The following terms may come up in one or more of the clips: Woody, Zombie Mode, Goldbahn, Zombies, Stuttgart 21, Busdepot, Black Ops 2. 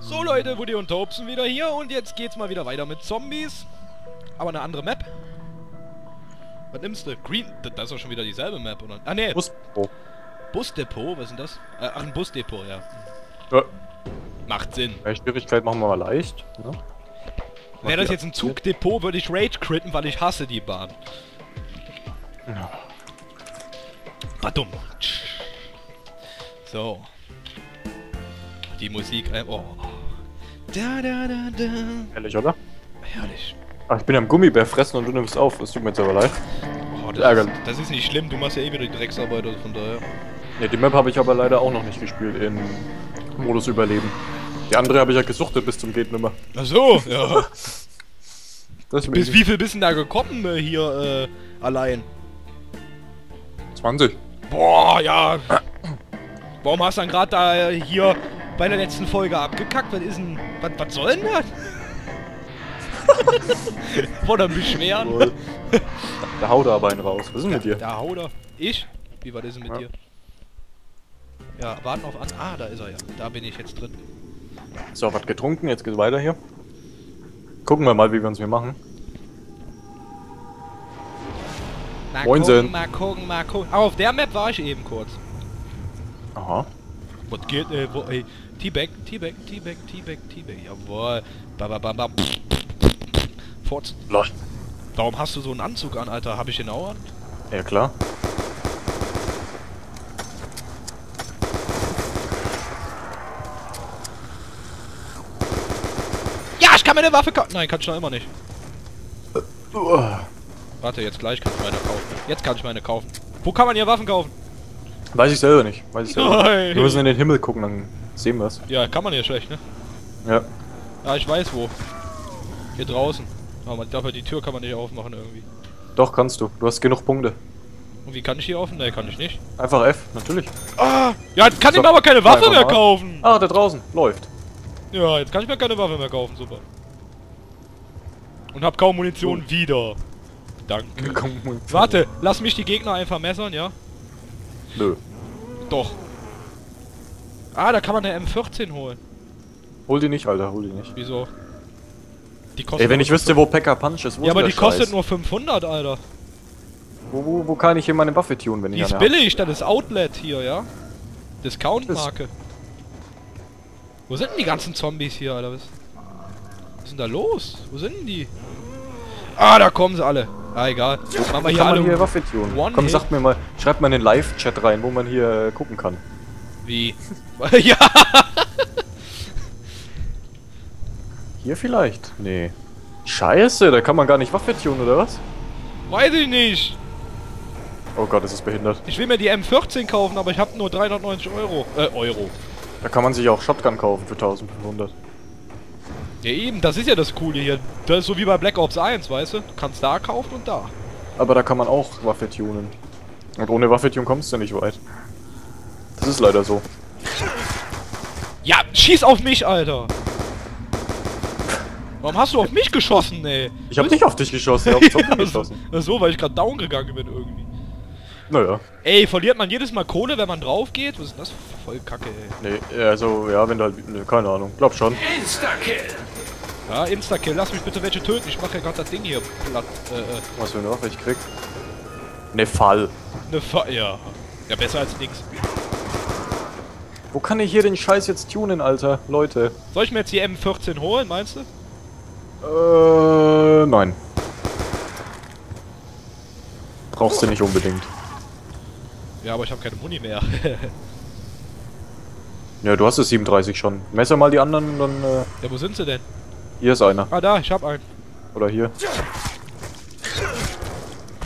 So Leute, Woody und Taub sind wieder hier und jetzt geht's mal wieder weiter mit Zombies. Aber eine andere Map. Was nimmst du? Green... Das ist doch schon wieder dieselbe Map, oder? Ah ne! Busdepot. Busdepot? Was ist denn das? Ach, ein Busdepot, ja. Ja. Macht Sinn. Ja, Schwierigkeit machen wir mal leicht. Ne? Wäre das jetzt ein Zugdepot, würde ich Rage critten, weil ich hasse die Bahn. Ja. Badum. So. Die Musik, oh. Da, da, da, da. Herrlich, oder? Herrlich. Ach, ich bin am Gummibär fressen und du nimmst auf. Das tut mir jetzt aber leid. Oh, das ist nicht schlimm. Du machst ja eh wieder die Drecksarbeit, also von daher. Ne, die Map habe ich aber leider auch noch nicht gespielt in Modus Überleben. Die andere habe ich ja gesuchtet bis zum geht nimmer. Ach so, ja. Bis wie viel bist denn da gekommen hier allein? 20. Boah, ja. Warum hast du dann gerade da hier bei der letzten Folge abgekackt? Was ist denn... Was soll denn das? Vor dem Beschweren. Da haut er aber einen raus. Was ist denn mit dir? Da haut er. Ich? Wie war das denn mit dir? Ja, warten auf... Ah, da ist er ja. Da bin ich jetzt drin. So, was getrunken. Jetzt geht's weiter hier. Gucken wir mal, wie wir uns hier machen. Mal gucken, mal gucken, mal gucken. Aber auf der Map war ich eben kurz. Aha. Was geht, wo, ey. T-Bag, T-Bag, T-Bag, T-Bag, T-Bag. Jawohl. Babababab. Fort. Leucht. Warum hast du so einen Anzug an, Alter? Hab ich den auch an? Ja, klar. Ja, ich kann mir eine Waffe kaufen. Nein, kannst du noch immer nicht. Warte, jetzt gleich kann ich meine kaufen. Jetzt kann ich meine kaufen. Wo kann man hier Waffen kaufen? Weiß ich selber nicht. Weiß ich selber nicht. Wir müssen in den Himmel gucken, dann sehen wir es. Ja, kann man hier schlecht, ne? Ja. Ja, ich weiß wo. Hier draußen. Aber man darf ja die Tür kann man nicht aufmachen irgendwie. Doch, kannst du. Du hast genug Punkte. Und wie kann ich hier offen? Ne, kann ich nicht. Einfach F, natürlich. Ah! Ja, jetzt kann ich mir aber keine Waffe mehr kaufen! Ah, da draußen. Läuft. Ja, jetzt kann ich mir keine Waffe mehr kaufen, super. Und hab kaum Munition wieder. Danke. Warte, lass mich die Gegner einfach messern, ja? Nö. Doch. Ah, da kann man eine M14 holen. Hol die nicht, Alter, hol die nicht. Wieso? Die kostet. Ey, wenn ich wüsste, wo Packer Punch ist, wo ja, aber die kostet nur 500, Alter. Wo kann ich hier meine Waffe tunen, wenn die ich die ist billig, das ist Outlet hier, ja? Discount-Marke. Wo sind denn die ganzen Zombies hier, Alter? Was ist denn da los? Wo sind denn die? Ah, da kommen sie alle. Ah, egal. Machen wir hier alle hier Waffe tunen. Komm, sagt mir mal, schreibt mal in den Live-Chat rein, wo man hier gucken kann. Wie? Ja! Hier vielleicht? Nee. Scheiße, da kann man gar nicht Waffe tunen, oder was? Weiß ich nicht! Oh Gott, das ist behindert. Ich will mir die M14 kaufen, aber ich habe nur 390 Euro. Euro. Da kann man sich auch Shotgun kaufen für 1500. Ja eben, das ist ja das Coole hier. Das ist so wie bei Black Ops 1, weißt du? Du kannst da kaufen und da. Aber da kann man auch Waffe tunen. Und ohne Waffe tunen kommst du nicht weit. Das ist leider so. Ja, schieß auf mich, Alter! Warum hast du auf mich geschossen, ey? Ich hab nicht auf dich geschossen, ich hab auf Zombie geschossen. Ach so, weil ich gerade down gegangen bin irgendwie. Naja. Ey, verliert man jedes Mal Kohle, wenn man drauf geht? Was ist denn das? Voll Kacke, ey. Nee, also, ja, wenn du halt... Nee, keine Ahnung. Glaub schon. Insta-Kill! Ja, Insta-Kill. Lass mich bitte welche töten. Ich mache ja gerade das Ding hier platt. Was für eine Waffe ich krieg? Ne Fall. Ne Fall, ja. Ja, besser als nix. Wo kann ich hier den Scheiß jetzt tunen, Alter? Leute. Soll ich mir jetzt die M14 holen, meinst du? Nein. Brauchst du nicht unbedingt. Ja, aber ich habe keine Muni mehr. Ja, du hast es 37 schon. Messer mal die anderen und dann... Ja, wo sind sie denn? Hier ist einer. Ah, da, ich hab einen. Oder hier.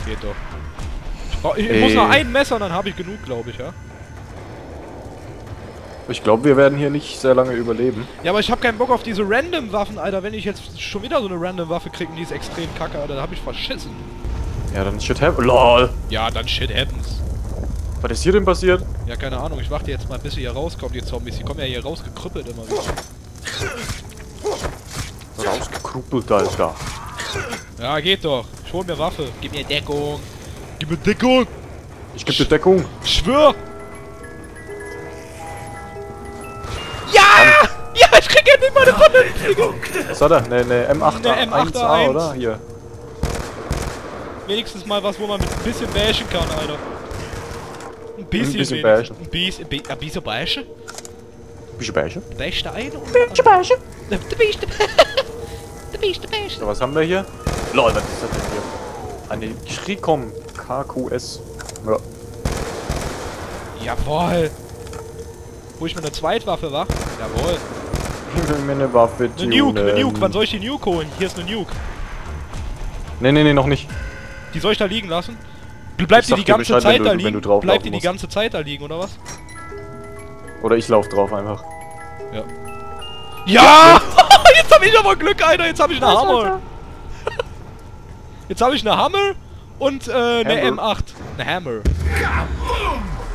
Geht doch. Ich muss noch ein Messer und dann habe ich genug, glaube ich, ja? Ich glaube, wir werden hier nicht sehr lange überleben. Ja, aber ich habe keinen Bock auf diese Random-Waffen, Alter. Wenn ich jetzt schon wieder so eine Random-Waffe kriege, die ist extrem kacke, Alter, dann hab ich verschissen. Ja, dann shit happens. LOL. Ja, dann shit happens. Was ist hier denn passiert? Ja, keine Ahnung. Ich warte jetzt mal, bis sie hier rauskommen, die Zombies. Die kommen ja hier rausgekrüppelt immer wieder. Rausgekrüppelt, Alter. Ja, geht doch. Ich hol mir Waffe. Gib mir Deckung. Gib mir Deckung. Ich geb dir Deckung. Schwör. Ja! Ja, ich krieg ja den Was war da? Ne, M8A, oder? Hier. Wenigstens mal was, wo man mit ein bisschen bashen kann, Alter. Ein bisschen bashen. Ein bisschen bashen? Beste ein und... Du bist der Beste. So, was haben wir hier? Lol, was ist das denn hier? Eine Kriekom KQS. Ja. Jawohl. Wo ich mit einer Zweitwaffe war? Jawohl. Ich will mir eine Waffe tunen. Eine Nuke. Wann soll ich die Nuke holen? Hier ist eine Nuke. Ne, noch nicht. Die soll ich da liegen lassen? Bleibt die ganze Zeit da liegen? Bleibt die die ganze Zeit da liegen, oder was? Oder ich lauf drauf einfach. Ja. Ja! Jetzt hab ich aber Glück, Alter. Jetzt hab ich eine Hammer. Jetzt hab ich eine Hammer und eine M8. Eine Hammer.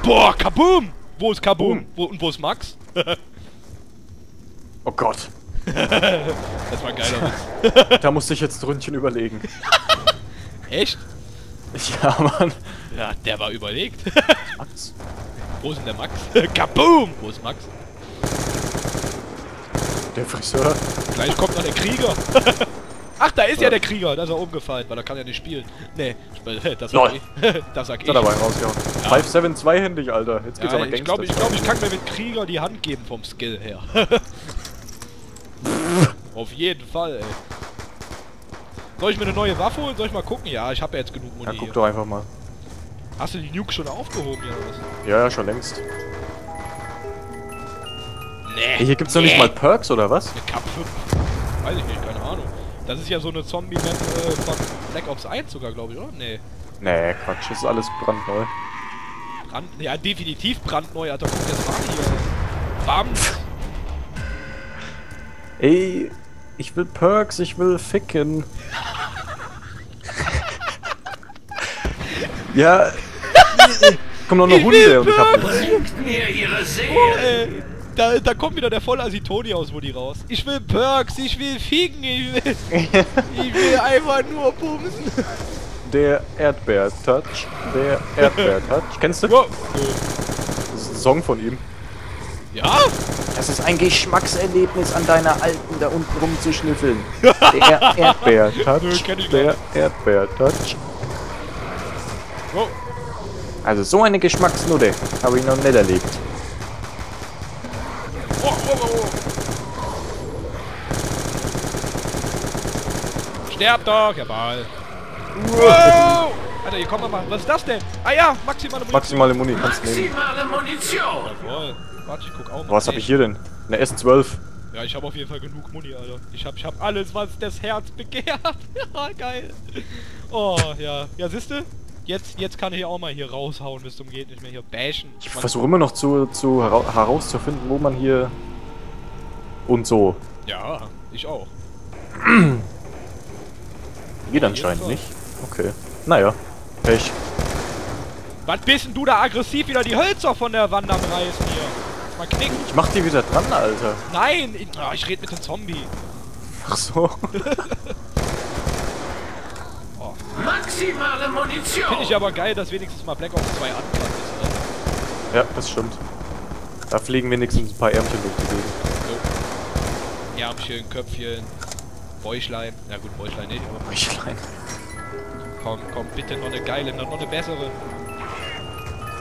Boah, kaboom! Wo ist Kaboom? Und wo ist Max? Oh Gott. Das war ein geiler Witz. Da musste ich jetzt ein Ründchen überlegen. Echt? Ja, Mann. Ja, der war überlegt. Max? Wo ist denn der Max? Kaboom! Wo ist Max? Der Friseur. Gleich kommt noch der Krieger. Ach, da ist ja der Krieger. Da ist er umgefallen, weil er kann ja nicht spielen. Nee, das sag ich. Das sag ich. Da dabei rausgehauen. 5-7 zweihändig, Alter. Jetzt geht's aber Gangster. Ich kann mir mit Krieger die Hand geben vom Skill her. Auf jeden Fall, ey. Soll ich mir eine neue Waffe holen? Soll ich mal gucken? Ja, ich habe ja jetzt genug Muni. Ja, guck doch einfach mal. Hast du die Nuke schon aufgehoben, oder was? Ja, schon längst. Nee. Hey, hier gibt's doch nicht mal Perks, oder was? Eine K5. Weiß ich nicht, keine Ahnung. Das ist ja so eine Zombie-Map von Black Ops 1 sogar, glaube ich, oder? Nee, Quatsch. Das ist alles brandneu. Ja, definitiv brandneu, Alter. Guck, das war hier. Bam! Ey, ich will Perks, ich will ficken. Ja. Kommt noch eine Hunde und ich hab nichts. Oh, da kommt wieder der Vollassi Toni aus Woody raus. Ich will Perks, ich will ficken, ich will einfach nur bumsen. Der Erdbeer-Touch, Kennst du? Wow. Das ist ein Song von ihm. Ja? Das ist ein Geschmackserlebnis, an deiner Alten da unten rumzuschnüffeln. Der Erdbeer-Touch, Oh. Also so eine Geschmacksnudde habe ich noch nicht erlebt. Oh. Sterb doch, jawohl. Wow. Alter, hier kommen wir mal. Was ist das denn? Ah ja, maximale Munition. Jawohl. Warte, ich guck auch mal. Was hab ich hier denn? Eine S12. Ja, ich habe auf jeden Fall genug Muni, Alter. Ich hab alles, was das Herz begehrt. Ja, geil. Oh, ja. Ja, siehste? Jetzt kann ich auch mal hier raushauen, bis zum geht nicht mehr hier bashen. Ich versuche immer noch herauszufinden, wo man hier... Und so. Ja, ich auch. Geht anscheinend nicht. Okay. Naja. Pech. Was bist denn du da aggressiv wieder die Hölzer von der Wand am Reißen hier? Mal knicken. Ich mach die wieder dran, Alter. Nein! Ich red mit dem Zombie. Ach so. Maximale Munition! Finde ich aber geil, dass wenigstens mal Black Ops 2 anklang ist, oder? Ja, das stimmt. Da fliegen wenigstens ein paar Ärmchen durch die Gegend. So. Ärmchen, Köpfchen, Bäuchlein. Na gut, Bäuchlein nicht, aber Bäuchlein. Komm, bitte noch eine geile, noch eine bessere.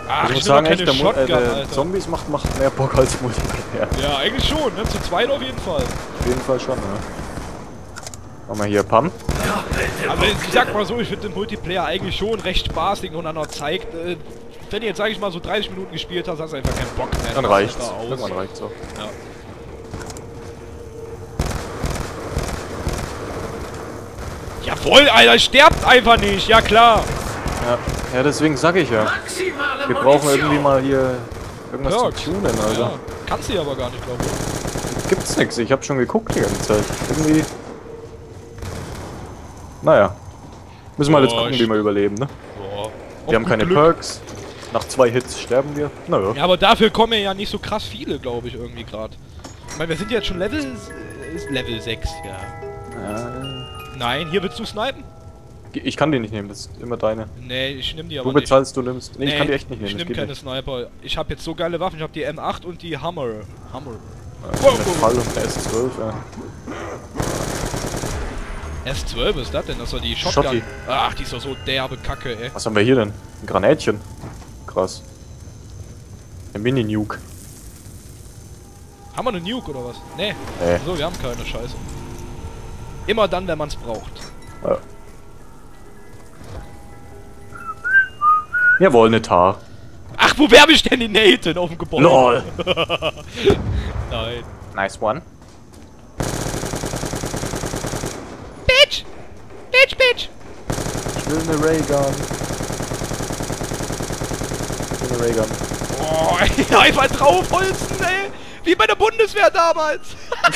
Ach, ich muss sagen, echt, der Shotgun, Zombies macht mehr Bock als Multiplayer. Ja, eigentlich schon, ne? Zu zweit auf jeden Fall. Auf jeden Fall schon, ne? Machen wir hier Pam. Also ich sag mal so, ich finde den Multiplayer eigentlich schon recht spaßig und dann auch zeigt, wenn du jetzt sag ich mal so 30 Minuten gespielt hast, hast du einfach keinen Bock mehr. Dann reicht's. Irgendwann reicht's auch. Ja. Jawohl, Alter, stirbt einfach nicht, ja klar. Ja, deswegen sag ich ja. Wir brauchen irgendwie mal hier irgendwas zu tunen, Alter. Ja. Kannst du aber gar nicht, glaube ich. Gibt's nix, ich hab schon geguckt die ganze Zeit. Irgendwie... Naja. Müssen wir halt jetzt gucken, wie wir überleben, ne? Wir haben keine Perks. Nach 2 Hits sterben wir. Naja. Ja, aber dafür kommen ja nicht so krass viele, glaube ich, irgendwie gerade. Ich meine, wir sind jetzt schon Level 6, ja. Nein, hier willst du snipen? Ich kann die nicht nehmen, das ist immer deine. Nee, ich nehm die aber nicht. Du bezahlst, du nimmst. Nee, ich kann die echt nicht nehmen. Ich nehm keine Sniper. Ich hab jetzt so geile Waffen. Ich hab die M8 und die Hammer. Fall und S12, ja. S12 ist das denn? Das war die Shotgun. Schotty. Ach, die ist doch so derbe Kacke, ey. Was haben wir hier denn? Ein Granätchen. Krass. Eine Mini-Nuke. Haben wir eine Nuke oder was? Nee. So, wir haben keine Scheiße. Immer dann, wenn man es braucht. Ja. Jawohl, eine Tar. Ach, wo werbe ich denn die Nathan auf dem Gebäude? LOL. Nein. Nice one. Bitch! Bitch, bitch! Ich will eine Raygun. Ich will eine Raygun. Oh, ey, einfach draufholzen, ey! Wie bei der Bundeswehr damals!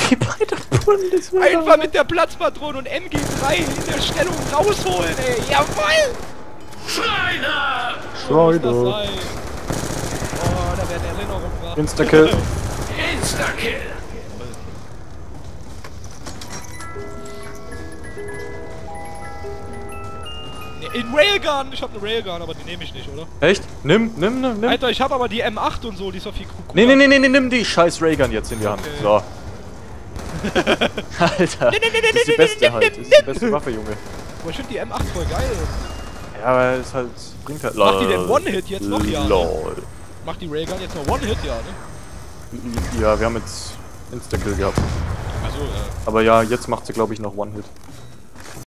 Wie bei der Bundeswehr? Einfach damals mit der Platzpatrone und MG3 in der Stellung rausholen, ey! Jawoll! Schreiner! Schreiner! Oh, da werden Erinnerungen wach. Instakill! Instakill! In Railgun! Ich hab ne Railgun, aber die nehme ich nicht, oder? Echt? Nimm! Alter, ich hab aber die M8 und so, die ist doch viel cooler. Nee, nimm die scheiß Railgun jetzt in die Hand. Okay. So. Alter, das ist die beste halt. Das ist die beste Waffe, Junge. Aber ich find die M8 voll geil. Ja, aber es halt, bringt halt... Macht die den One-Hit jetzt noch, ja? LOL. Macht die Railgun jetzt noch One-Hit, ja, ne? Ja, wir haben jetzt Instakill gehabt. Achso, ja. Aber ja, jetzt macht sie, glaube ich, noch One-Hit.